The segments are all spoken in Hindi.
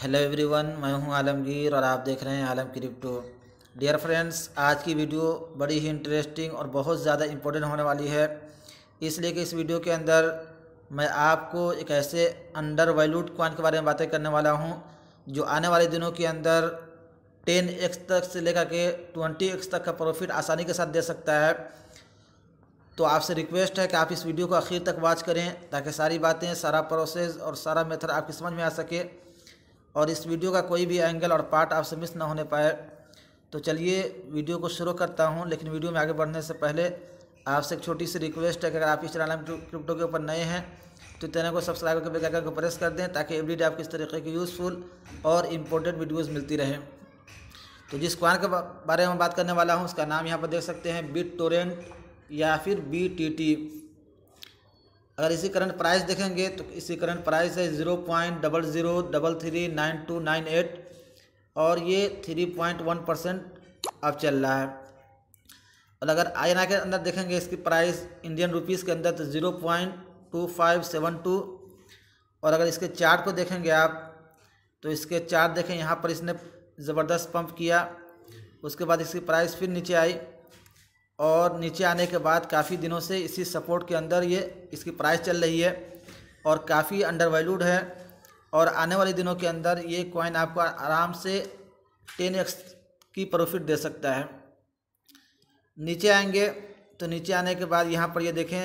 हेलो एवरीवन, मैं हूं आलमगीर और आप देख रहे हैं आलम क्रिप्टो। डियर फ्रेंड्स, आज की वीडियो बड़ी ही इंटरेस्टिंग और बहुत ज़्यादा इम्पोर्टेंट होने वाली है, इसलिए कि इस वीडियो के अंदर मैं आपको एक ऐसे अंडर वैल्यूड कॉइन के बारे में बातें करने वाला हूं जो आने वाले दिनों के अंदर 10x तक से लेकर के 20x तक का प्रॉफिट आसानी के साथ दे सकता है। तो आपसे रिक्वेस्ट है कि आप इस वीडियो को आखिर तक वॉच करें ताकि सारी बातें, सारा प्रोसेस और सारा मेथड आपकी समझ में आ सके और इस वीडियो का कोई भी एंगल और पार्ट आपसे मिस ना होने पाए। तो चलिए वीडियो को शुरू करता हूं, लेकिन वीडियो में आगे बढ़ने से पहले आपसे एक छोटी सी रिक्वेस्ट है कि अगर आप इस चैनल क्रिप्टो के ऊपर नए हैं तो चैनल को सब्सक्राइब करके बेल आइकन को प्रेस कर दें ताकि एवरीडे आपको इस तरीके की यूज़फुल और इम्पोर्टेंट वीडियोज़ मिलती रहें। तो जिस कॉइन के बारे में बात करने वाला हूँ उसका नाम यहाँ पर देख सकते हैं, BitTorrent या फिर BTT। अगर इसी करंट प्राइस देखेंगे तो इसी करंट प्राइस है 0.00339298 और ये 3.1% अब चल रहा है। और अगर आई एन आर के अंदर देखेंगे इसकी प्राइस इंडियन रुपीस के अंदर तो 0.2572। और अगर इसके चार्ट को देखेंगे आप तो इसके चार्ट देखें, यहाँ पर इसने ज़बरदस्त पंप किया, उसके बाद इसकी प्राइस फिर नीचे आई और नीचे आने के बाद काफ़ी दिनों से इसी सपोर्ट के अंदर ये इसकी प्राइस चल रही है और काफ़ी अंडर वैल्यूड है। और आने वाले दिनों के अंदर ये कॉइन आपको आराम से 10x की प्रॉफिट दे सकता है। नीचे आएंगे तो नीचे आने के बाद यहाँ पर ये देखें,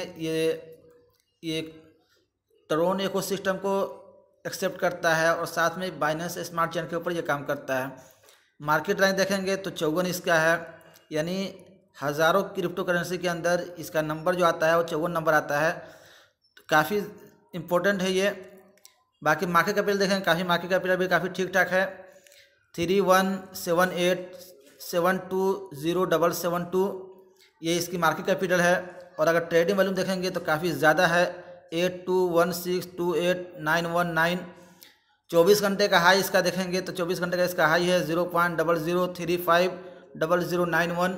ये ट्रोन इकोसिस्टम को एक्सेप्ट करता है और साथ में बाइनेंस स्मार्ट चेन के ऊपर ये काम करता है। मार्केट रैंक देखेंगे तो 54 इसका है, यानी हज़ारों क्रिप्टो करेंसी के अंदर इसका नंबर जो आता है वो 54 नंबर आता है, तो काफ़ी इम्पोर्टेंट है ये। बाकी मार्केट कैपिटल देखेंगे, काफ़ी मार्केट कैपिटल भी काफ़ी ठीक ठाक है, 317872072 ये इसकी मार्केट कैपिटल है। और अगर ट्रेडिंग वॉल्यूम देखेंगे तो काफ़ी ज़्यादा है, 8216289199। 24 घंटे का हाई इसका देखेंगे तो 24 घंटे का इसका हाई है 0.00350091।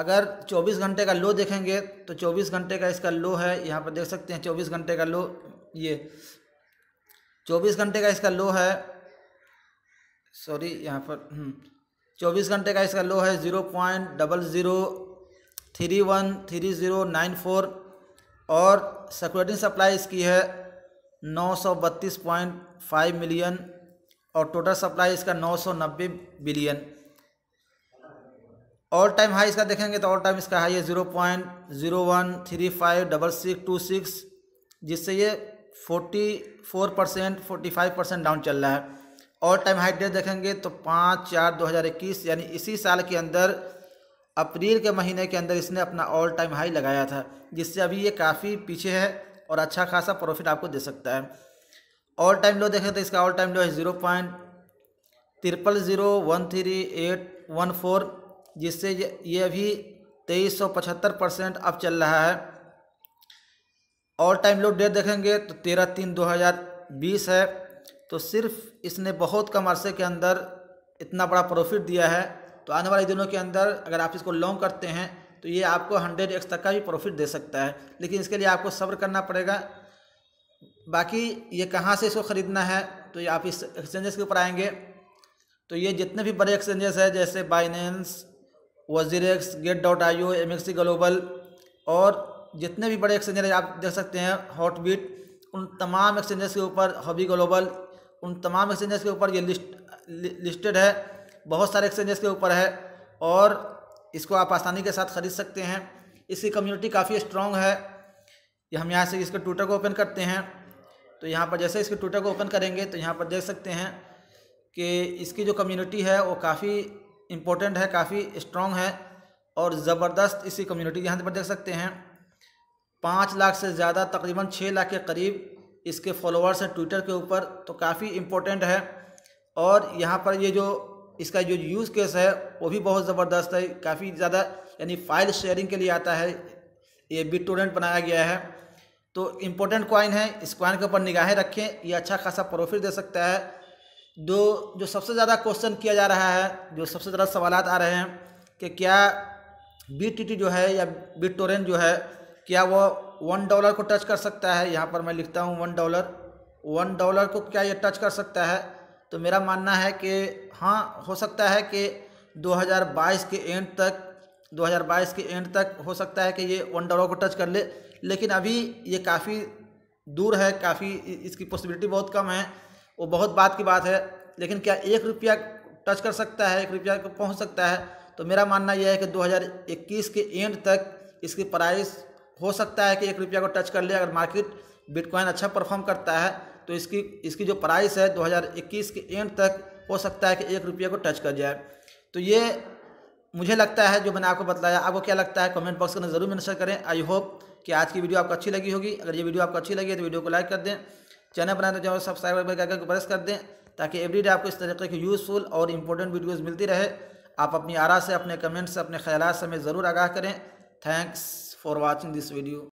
अगर 24 घंटे का लो देखेंगे तो 24 घंटे का इसका लो है, यहाँ पर देख सकते हैं 24 घंटे का लो, ये 24 घंटे का इसका लो है, सॉरी यहाँ पर 24 घंटे का इसका लो है 0.00313094 और सिक्योरिटी सप्लाई इसकी है 932.5 मिलियन और टोटल सप्लाई इसका 990 बिलियन। ऑल टाइम हाई इसका देखेंगे तो ऑल टाइम इसका हाई है 0.01356626, जिससे ये 44% 45% डाउन चल रहा है। ऑल टाइम हाई डेट देखेंगे तो 5/4/2021, यानी इसी साल के अंदर अप्रैल के महीने के अंदर इसने अपना ऑल टाइम हाई लगाया था, जिससे अभी ये काफ़ी पीछे है और अच्छा खासा प्रॉफिट आपको दे सकता है। ऑल टाइम लो देखें तो इसका ऑल टाइम लो है 0.00013814, जिससे ये अभी 2375% अब चल रहा है। ऑल टाइम लो डेट देखेंगे तो 13/3/2020 है, तो सिर्फ इसने बहुत कम अरसे के अंदर इतना बड़ा प्रॉफिट दिया है। तो आने वाले दिनों के अंदर अगर आप इसको लॉन्ग करते हैं तो ये आपको 100x तक का भी प्रॉफिट दे सकता है, लेकिन इसके लिए आपको सब्र करना पड़ेगा। बाकी ये कहाँ से इसको ख़रीदना है तो ये आप इस एक्सचेंजेस के ऊपर आएंगे तो ये जितने भी बड़े एक्सचेंजेस हैं जैसे Binance, WazirX, Gate.io, MXC global और जितने भी बड़े एक्सचेंजर आप देख सकते हैं, हॉटबीट, उन तमाम एक्सचेंजेस के ऊपर, हॉबी ग्लोबल, उन तमाम एक्सचेंजेस के ऊपर ये लिस्टेड है, बहुत सारे एक्सचेंजेस के ऊपर है और इसको आप आसानी के साथ ख़रीद सकते हैं। इसकी कम्युनिटी काफ़ी स्ट्रॉन्ग है। हम यहाँ से इसके ट्विटर को ओपन करते हैं तो यहाँ पर जैसे इसके ट्विटर को ओपन करेंगे तो यहाँ पर देख सकते हैं कि इसकी जो कम्युनिटी है वो काफ़ी इम्पोर्टेंट है, काफ़ी स्ट्रॉन्ग है और ज़बरदस्त इसी कम्युनिटी। यहाँ पर देख सकते हैं 5 लाख से ज़्यादा, तकरीबन 6 लाख के करीब इसके फॉलोअर्स हैं ट्विटर के ऊपर, तो काफ़ी इम्पोर्टेंट है। और यहाँ पर ये जो इसका जो यूज़ केस है वो भी बहुत ज़बरदस्त है, काफ़ी ज़्यादा, यानी फ़ाइल शेयरिंग के लिए आता है, ये BitTorrent बनाया गया है। तो इम्पोर्टेंट कॉइन है, इस कॉइन के ऊपर निगाहें रखें, ये अच्छा खासा प्रॉफिट दे सकता है। जो सबसे ज़्यादा क्वेश्चन किया जा रहा है, जो सबसे ज़्यादा सवाल आ रहे हैं कि क्या BTT जो है या BitTorrent जो है क्या वो $1 को टच कर सकता है। यहाँ पर मैं लिखता हूँ $1, $1 को क्या ये टच कर सकता है? तो मेरा मानना है कि हाँ, हो सकता है कि 2022 के एंड तक हो सकता है कि ये $1 को टच कर ले, लेकिन अभी ये काफ़ी दूर है, काफ़ी इसकी पॉसिबिलिटी बहुत कम है, वो बहुत बात की बात है। लेकिन क्या ₹1 टच कर सकता है, ₹1 को पहुंच सकता है? तो मेरा मानना यह है कि 2021 के एंड तक इसकी प्राइस हो सकता है कि ₹1 को टच कर ले। अगर मार्केट बिटकॉइन अच्छा परफॉर्म करता है तो इसकी जो प्राइस है 2021 के एंड तक हो सकता है कि ₹1 को टच कर जाए। तो ये मुझे लगता है जो मैंने आपको बतलाया। आपको क्या लगता है कमेंट बॉक्स में ज़रूर मेंशन करें। आई होप कि आज की वीडियो आपको अच्छी लगी होगी। अगर ये वीडियो आपको अच्छी लगी है तो वीडियो को लाइक कर दें, चैनल बनाने जाओ सब्सक्राइब करके प्रेस कर दें, ताकि एवरीडे आपको इस तरीके की यूज़फुल और इम्पोर्टेंट वीडियोस मिलती रहे। आप अपनी आरा से, अपने कमेंट्स से, अपने ख्याल से हमें ज़रूर आगाह करें। Thanks for watching this video.